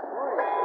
Three.